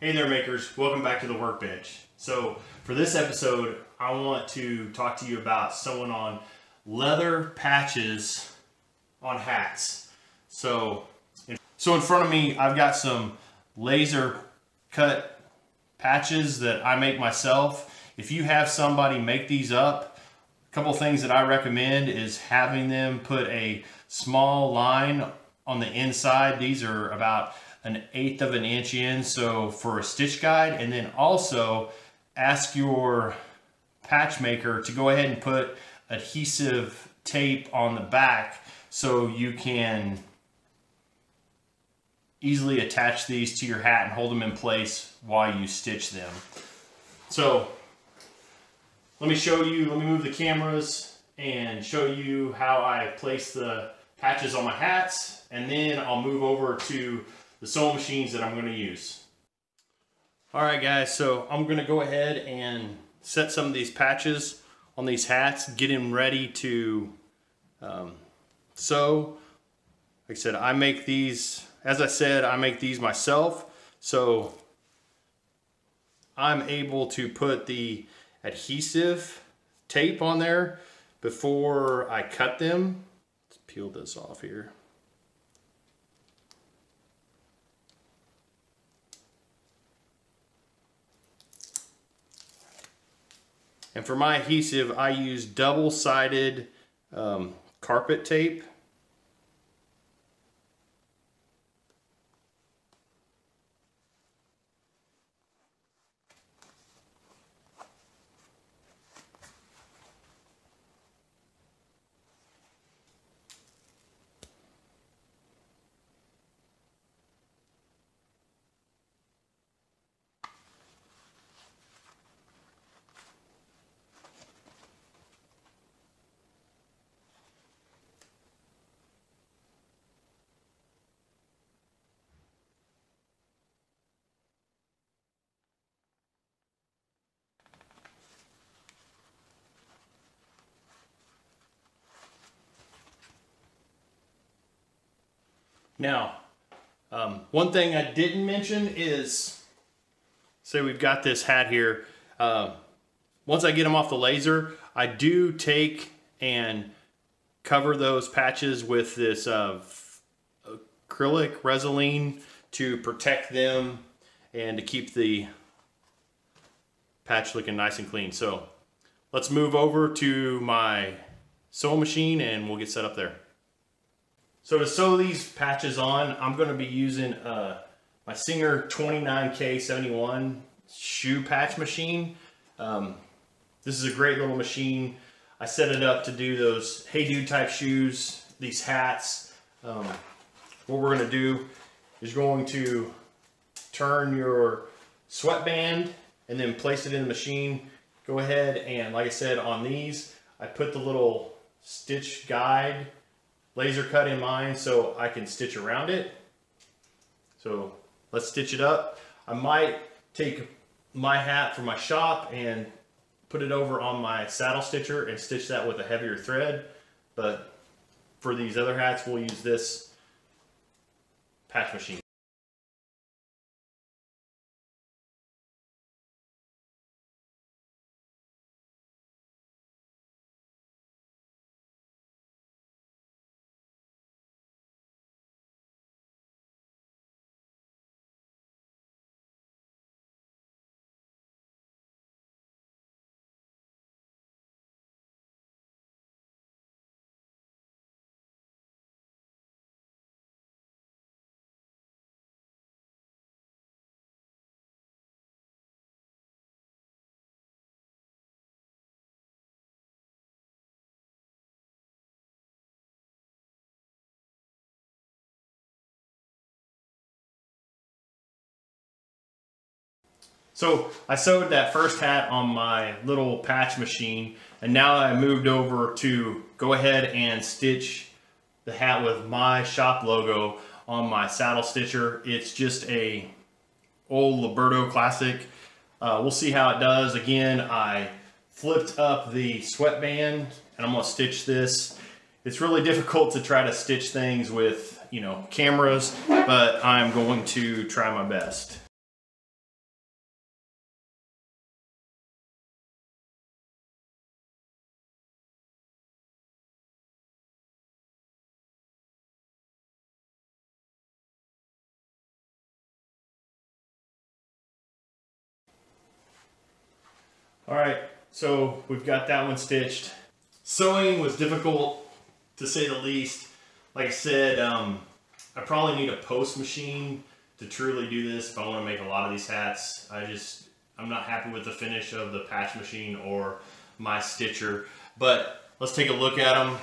Hey there makers, welcome back to the workbench. So for this episode, I want to talk to you about sewing on leather patches on hats. So in front of me, I've got some laser cut patches that I make myself. If you have somebody make these up, a couple things that I recommend is having them put a small line on the inside. These are about an 1/8 of an inch in, so for a stitch guide, and then also ask your patch maker to go ahead and put adhesive tape on the back so you can easily attach these to your hat and hold them in place while you stitch them. So let me move the cameras and show you how I place the patches on my hats, and then I'll move over to the sewing machines that I'm going to use. Alright guys, so I'm going to go ahead and set some of these patches on these hats, get them ready to sew. Like I said, I make these myself, so I'm able to put the adhesive tape on there before I cut them. Let's peel this off here. And for my adhesive, I use double-sided carpet tape. Now, one thing I didn't mention is, say we've got this hat here. Once I get them off the laser, I do take and cover those patches with this acrylic resin to protect them and to keep the patch looking nice and clean. So let's move over to my sewing machine and we'll get set up there. So to sew these patches on, I'm going to be using my Singer 29K71 shoe patch machine. This is a great little machine. I set it up to do those hey dude type shoes, these hats. What we're going to do is going to turn your sweatband and then place it in the machine. Go ahead and, like I said, on these, I put the little stitch guide laser cut in mine so I can stitch around it. So let's stitch it up. I might take my hat from my shop and put it over on my saddle stitcher and stitch that with a heavier thread. But for these other hats, we'll use this patch machine. So I sewed that first hat on my little patch machine, and now I moved over to go ahead and stitch the hat with my shop logo on my saddle stitcher. It's just a old Liberto classic. We'll see how it does. Again, I flipped up the sweatband and I'm gonna stitch this. It's really difficult to try to stitch things with, you know, cameras, but I'm going to try my best. All right, so we've got that one stitched. Sewing was difficult, to say the least. Like I said, I probably need a post machine to truly do this if I want to make a lot of these hats. I'm not happy with the finish of the patch machine or my stitcher. But let's take a look at them.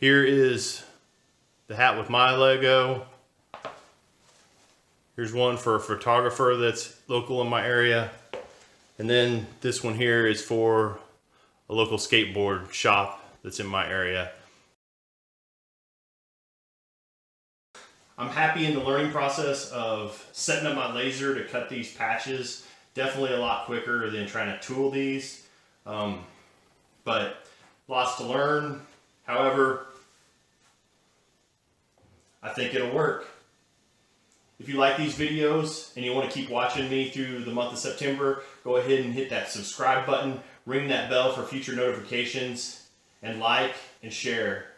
Here is the hat with my logo. Here's one for a photographer that's local in my area. And then this one here is for a local skateboard shop that's in my area. I'm happy in the learning process of setting up my laser to cut these patches. Definitely a lot quicker than trying to tool these. But lots to learn. However, I think it'll work. If you like these videos and you want to keep watching me through the month of September, go ahead and hit that subscribe button, ring that bell for future notifications, and like and share.